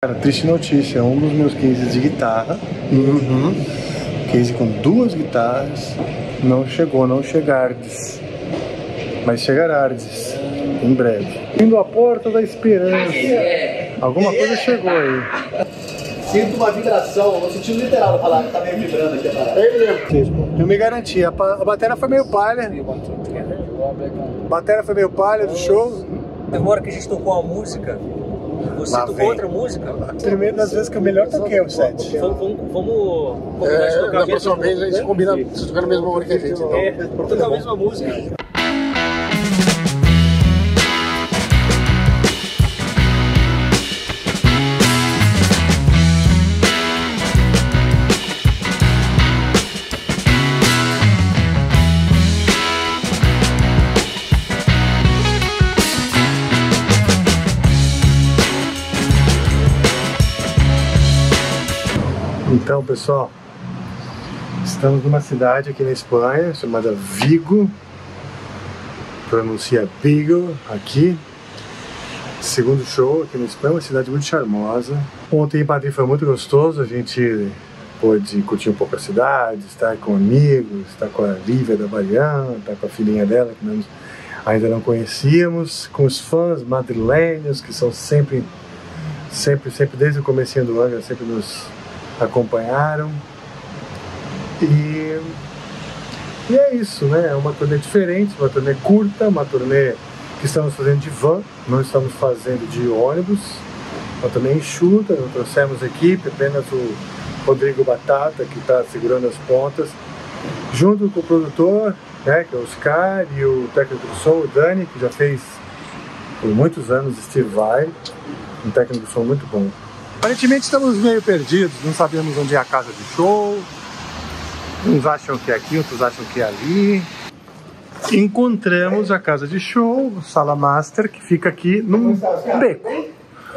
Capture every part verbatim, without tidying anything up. Cara, triste notícia, um dos meus cases de guitarra, uhum. case com duas guitarras, não chegou, não chegardes, mas chegarardes, em breve. Indo à porta da esperança, alguma coisa chegou aí. Sinto uma vibração, no sentido literal, falar que tá meio vibrando aqui a parada. Eu me garanti, a, a bateria foi meio palha, a bateria foi meio palha do show. Agora que a gente tocou a música, você lá tocou vem. outra música? Primeiro das vezes que eu melhor toquei o set. Vamos, vamos, vamos combinar de tocar. É, na próxima vez a gente combina de tocar a mesma hora que a gente. Então. É, tocar a mesma música. Então, pessoal, estamos numa cidade aqui na Espanha chamada Vigo, pronuncia Vigo aqui, segundo show aqui na Espanha, uma cidade muito charmosa. Ontem em Madrid foi muito gostoso, a gente pôde curtir um pouco a cidade, estar com amigos, estar com a Lívia da Baiana, estar com a filhinha dela, que nós ainda não conhecíamos, com os fãs madrilenhos, que são sempre, sempre, sempre, desde o comecinho do Angra, sempre nos acompanharam, e, e é isso, né? É uma turnê diferente, uma turnê curta, uma turnê que estamos fazendo de van, não estamos fazendo de ônibus, uma turnê enxuta, não trouxemos equipe, apenas o Rodrigo Batata, que está segurando as pontas, junto com o produtor, né, que é o Oscar, e o técnico do som, o Dani, que já fez por muitos anos Steve Vai, um técnico do som muito bom. Aparentemente estamos meio perdidos, não sabemos onde é a casa de show, uns acham que é aqui, outros acham que é ali. Encontramos a casa de show, sala master, que fica aqui num beco,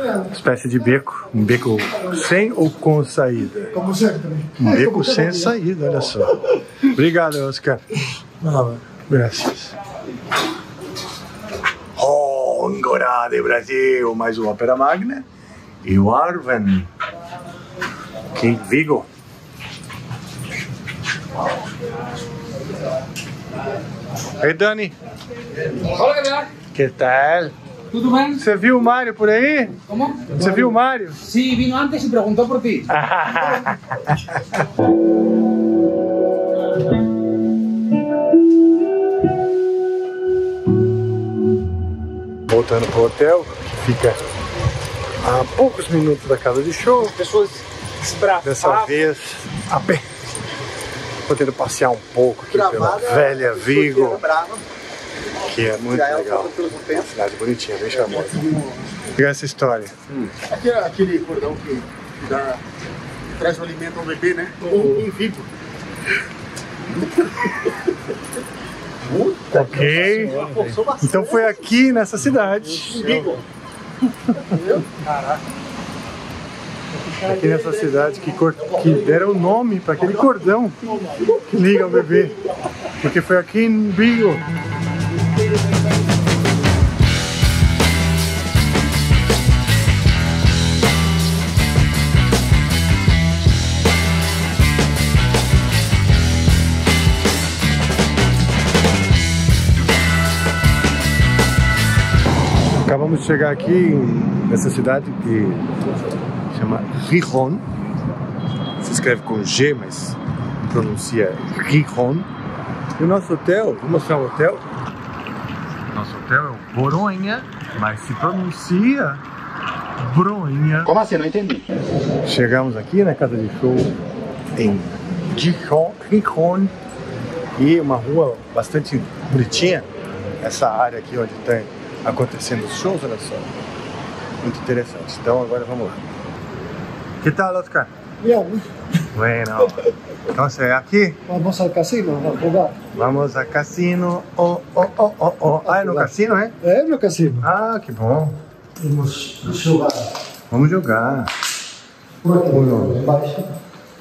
uma espécie de beco, um beco sem ou com saída? Um beco sem saída, olha só. Obrigado, Oscar. Graças. Oh, Angora de Brasil, mais uma ópera magna. E o Arven, que em Vigo. Ei, Dani. Olá, galera. Que tal? Tudo bem? Você viu o Mário por aí? Como? Você viu o Mário? Sim, vino antes e perguntou por ti. Voltando pro hotel, que fica há poucos minutos da casa de show, as pessoas esbraçavam. Dessa vez, apenas podendo passear um pouco aqui Travada, pela velha Vigo, que é muito legal. Uma cidade bonitinha, bem charmosa. E essa história? Hum. Aqui é aquele cordão que dá, traz o alimento ao bebê, né? Uhum. Em Vigo. Puta ok. Senhora, então foi aqui nessa cidade. Em Vigo. Aqui nessa cidade que, cor... que deram o nome para aquele cordão que liga o bebê, porque foi aqui em Vigo. Acabamos de chegar aqui nessa cidade que chama Gijón, se escreve com G, mas pronuncia Gijón. E o nosso hotel, vou mostrar o hotel. Nosso hotel é o Boronha, mas se pronuncia Bronha. Como assim? Não entendi. Chegamos aqui na casa de show em Gijón, Gijón, e uma rua bastante bonitinha, essa área aqui onde tem acontecendo os shows, olha só. Muito interessante. Então agora vamos lá. Que tal, Oscar? Bien. Bueno. Então, é aqui? Vamos ao casino, vamos jogar. Vamos ao casino. Oh, oh, oh, oh, oh. Ah, é no casino, é? É no casino. Ah, que bom. Vamos jogar. Vamos jogar. Uno.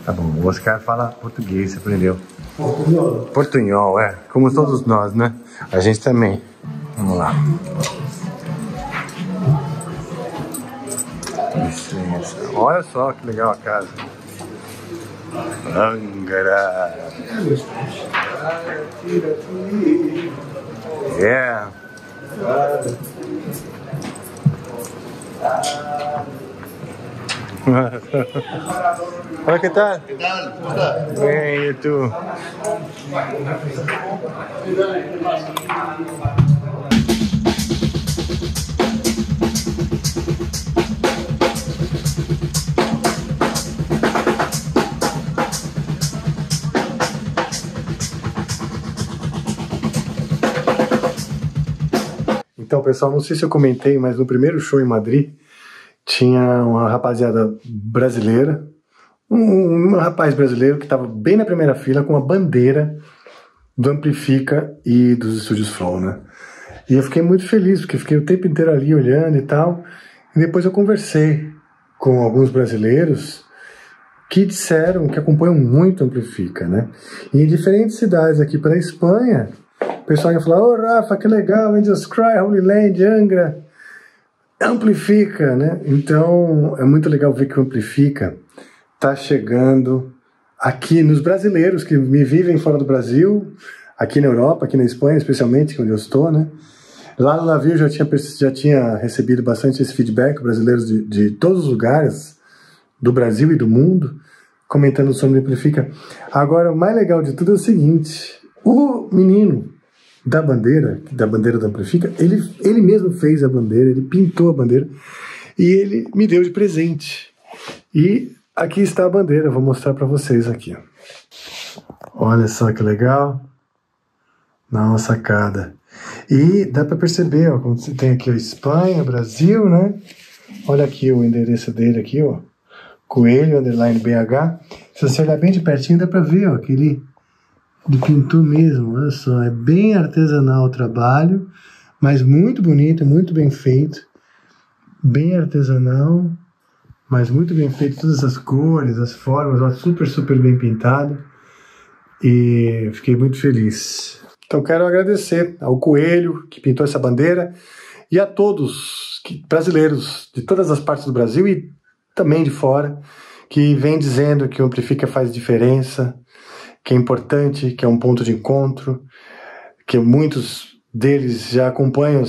Tá bom, o Oscar fala português, aprendeu. Portunhol. Portunhol, é. Como todos nós, né? A gente também. Vamos lá. Isso. Nossa, olha só que legal a casa. Angra. É. Olha que tal? Bem, e tu? Então, pessoal, não sei se eu comentei, mas no primeiro show em Madrid tinha uma rapaziada brasileira, um, um rapaz brasileiro que estava bem na primeira fila com a bandeira do Amplifica e dos Estúdios Flow, né? E eu fiquei muito feliz, porque fiquei o tempo inteiro ali olhando e tal. E depois eu conversei com alguns brasileiros que disseram que acompanham muito Amplifica, né? E em diferentes cidades aqui pela Espanha, o pessoal ia falar: ô Rafa, que legal, Indias Cry, Holy Land, Angra... Amplifica, né? Então é muito legal ver que o Amplifica tá chegando aqui nos brasileiros que me vivem fora do Brasil, aqui na Europa, aqui na Espanha, especialmente, onde eu estou, né? Lá no navio eu já tinha, já tinha recebido bastante esse feedback, brasileiros de, de todos os lugares do Brasil e do mundo, comentando sobre o Amplifica. Agora, o mais legal de tudo é o seguinte: o menino da bandeira, da bandeira do Amplifica, ele, ele mesmo fez a bandeira, ele pintou a bandeira e ele me deu de presente. E aqui está a bandeira, vou mostrar para vocês aqui. Olha só que legal, na sacada. E dá para perceber, ó, como você tem aqui a Espanha, Brasil, né? Olha aqui o endereço dele aqui, ó, Coelho, underline B H. Se você olhar bem de pertinho dá para ver, ó, aquele... Ele pintou mesmo, olha só, é bem artesanal o trabalho, mas muito bonito, muito bem feito, bem artesanal, mas muito bem feito, todas as cores, as formas, ó, super, super bem pintado, e fiquei muito feliz. Então quero agradecer ao Coelho, que pintou essa bandeira, e a todos, que, brasileiros de todas as partes do Brasil e também de fora, que vem dizendo que o Amplifica faz diferença, que é importante, que é um ponto de encontro, que muitos deles já acompanham,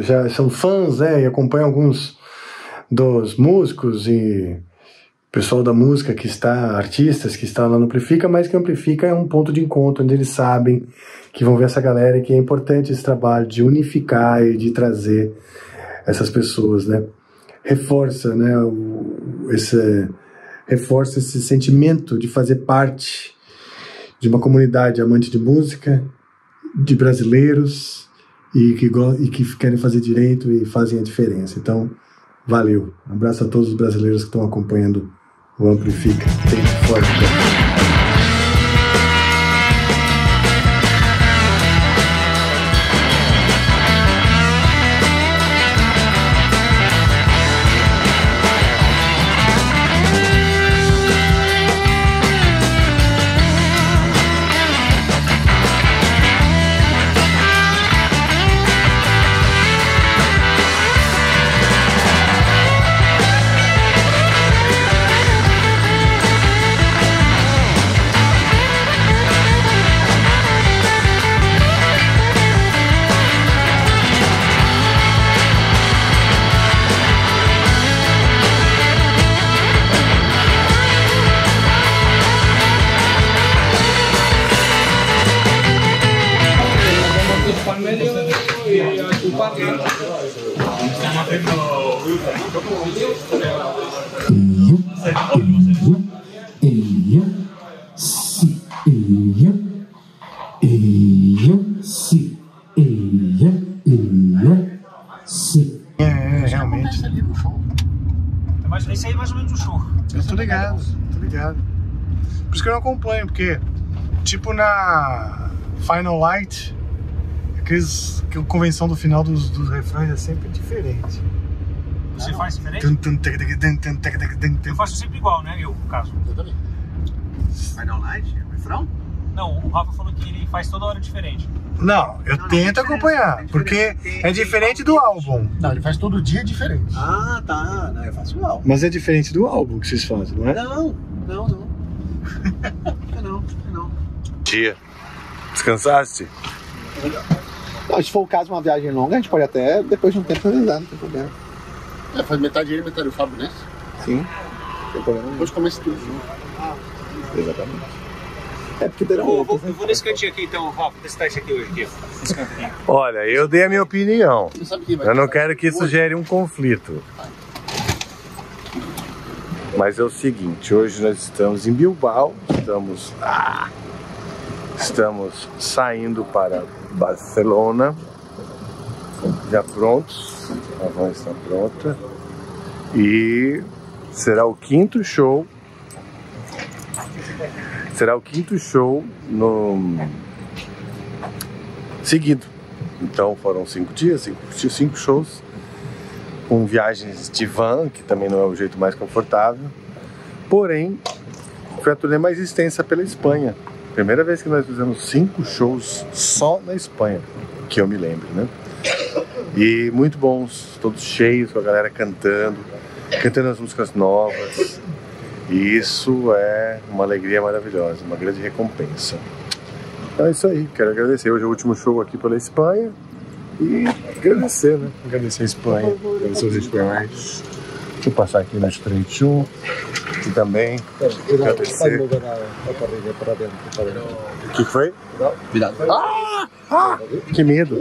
já são fãs, né, e acompanham alguns dos músicos e pessoal da música que está, artistas que estão lá no Amplifica, mas que Amplifica é um ponto de encontro onde eles sabem que vão ver essa galera e que é importante esse trabalho de unificar e de trazer essas pessoas, né, reforça, né, esse, reforça esse sentimento de fazer parte de uma comunidade amante de música, de brasileiros, e que, e que querem fazer direito e fazem a diferença. Então, valeu. Um abraço a todos os brasileiros que estão acompanhando o Amplifica. Tem forte. É, realmente. Esse aí é mais ou menos o show. Eu tô ligado, tô ligado. Por isso que eu não acompanho, porque tipo na Final Light, aqueles, a convenção do final dos, dos refrões é sempre diferente. Você faz diferente? Eu faço sempre igual, né? Eu, no caso. Eu também. Final Light? Refrão? Não, o Rafa falou que ele faz toda hora diferente. Não, eu não, tento não é acompanhar, é porque é diferente do álbum. Não, ele faz todo dia diferente. Ah, tá, não, eu faço igual. Mas é diferente do álbum que vocês fazem, não é? Não, não, não. Eu não, eu não. Dia, descansaste? Não, se for o caso, uma viagem longa, a gente pode até depois de um tempo realizar, não tem problema. É, faz metade ele, metade o Fábio, né? Sim. Depois começa tudo junto. Ah, exatamente. É porque terão. Eu vou, eu vou nesse cantinho aqui então, Rafa, testar isso aqui hoje. Aqui. Olha, eu dei a minha opinião. Eu não quero que isso gere um conflito. Mas é o seguinte, hoje nós estamos em Bilbao, estamos, ah, estamos saindo para Barcelona, já prontos, a van está pronta e será o quinto show, será o quinto show no seguido. Então foram cinco dias, cinco, cinco shows. Com viagens de van, que também não é o jeito mais confortável. Porém, foi a turnê mais extensa pela Espanha. Primeira vez que nós fizemos cinco shows só na Espanha, que eu me lembro, né? E muito bons, todos cheios, com a galera cantando, cantando as músicas novas. E isso é uma alegria maravilhosa, uma grande recompensa. Então é isso aí, quero agradecer. Hoje é o último show aqui pela Espanha. E agradecer, né? Agradecer a Espanha, agradecer os espanhóis. Deixa eu passar aqui na frente um. E também agradecer. O que foi? Virado. Ah! Ah! Que medo!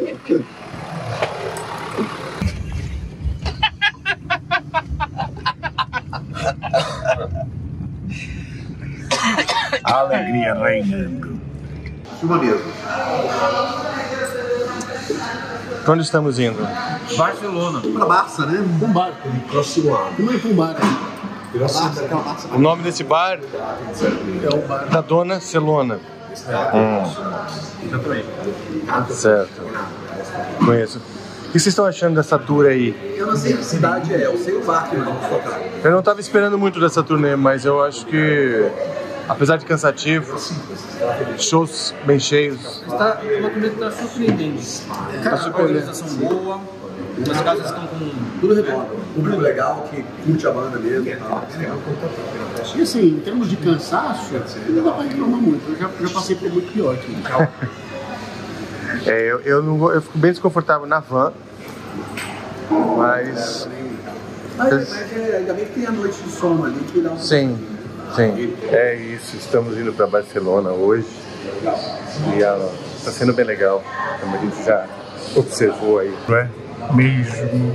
Alegria reinando. Uma mesa. Pra onde estamos indo? Barcelona. Pra Barça, né? Um barco. Não é pra um barco. O nome desse bar é o bar da Dona Celona. Hum. Certo. Conheço. O que vocês estão achando dessa tour aí? Eu não sei que cidade é, eu sei o bar que nós vamos tocar. Eu não estava esperando muito dessa turnê, mas eu acho que... Apesar de cansativo, shows bem cheios. Está, uma turnê que está surpreendente. Tá a organização boa, as casas estão com tudo redondo. Público legal, que curte a banda mesmo. E assim, em termos de cansaço, não dá pra reclamar muito. Eu já, já passei por muito pior aqui. é, eu, eu, não, eu fico bem desconfortável na van, mas... Mas, mas é, ainda bem que tem a noite de sono ali, que dá um... Sim. Sim, é isso, estamos indo para Barcelona hoje e está sendo bem legal, como a gente já observou aí, não é mesmo?